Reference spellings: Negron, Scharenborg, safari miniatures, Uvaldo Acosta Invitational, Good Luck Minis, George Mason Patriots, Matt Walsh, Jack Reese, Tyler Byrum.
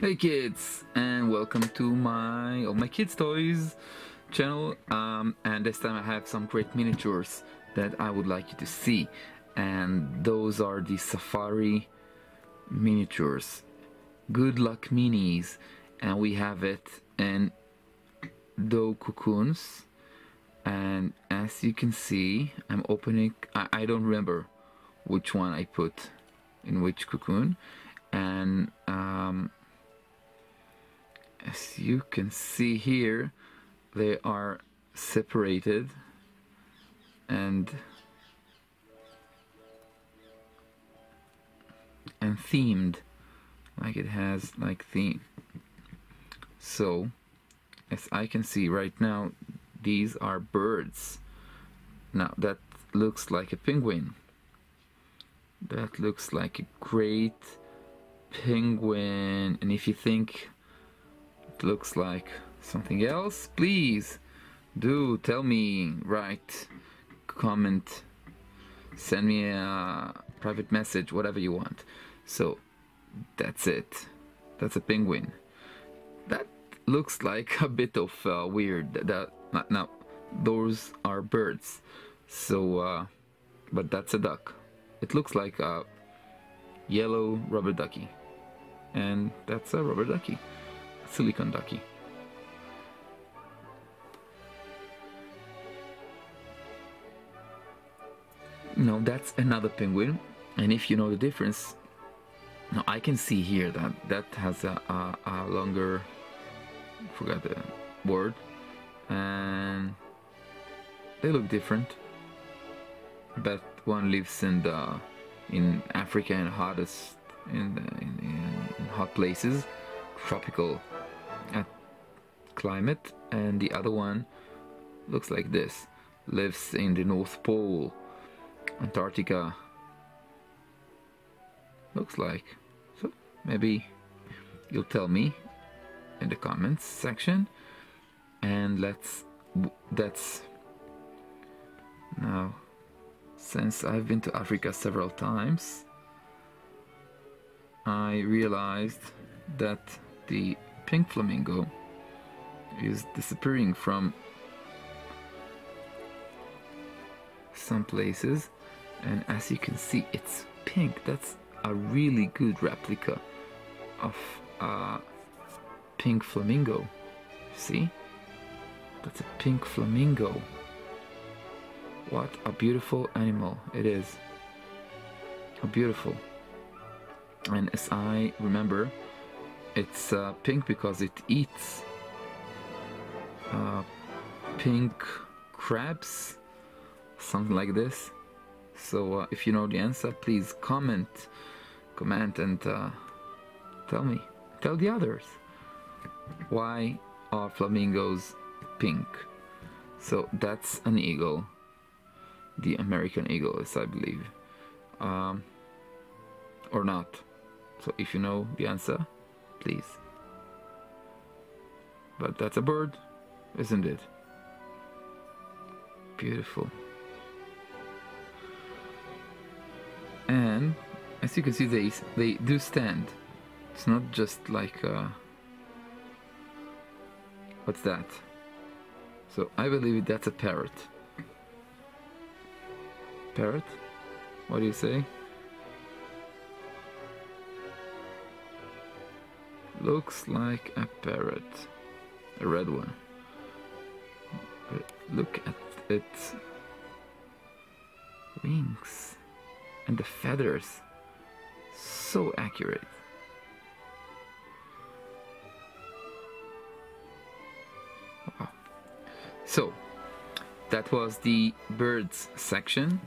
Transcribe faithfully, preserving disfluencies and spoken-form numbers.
Hey kids, and welcome to my all my kids toys channel. Um, and this time I have some great miniatures that I would like you to see, and those are the Safari miniatures, Good Luck Minis, and we have it in dough cocoons. And as you can see, I'm opening. I, I don't remember which one I put in which cocoon, and um, as you can see here, they are separated, and and themed, like it has like theme. So as I can see right now, these are birds. Now that looks like a penguin, that looks like a great penguin, and if you think looks like something else, please do tell me, write, comment, send me a private message, whatever you want. So that's it, that's a penguin. That looks like a bit of uh, weird. That, that now those are birds. So uh, but that's a duck. It looks like a yellow rubber ducky, and that's a rubber ducky, silicon ducky. Now that's another penguin, and if you know the difference, now I can see here that that has a, a, a longer, forgot the word, and they look different. That one lives in the in Africa and hottest in, the, in, in hot places, tropical climate, and the other one looks like this, lives in the North Pole, Antarctica, looks like. So maybe you'll tell me in the comments section, and let's that's now, since I've been to Africa several times, I realized that the pink flamingo is disappearing from some places, and as you can see, it's pink. That's a really good replica of a pink flamingo. See, that's a pink flamingo. What a beautiful animal it is. How beautiful. And as I remember, it's uh, pink because it eats uh, pink crabs, something like this. So uh, if you know the answer, please comment, comment and uh, tell me, tell the others, why are flamingos pink? So that's an eagle, the American eagle, as I believe, um, or not. So if you know the answer, please. But that's a bird, isn't it? Beautiful. And as you can see, they they do stand. It's not just like uh, what's that? So I believe that's a parrot. Parrot? What do you say? Looks like a parrot, a red one. But look at its wings and the feathers, so accurate. Wow. So that was the birds section.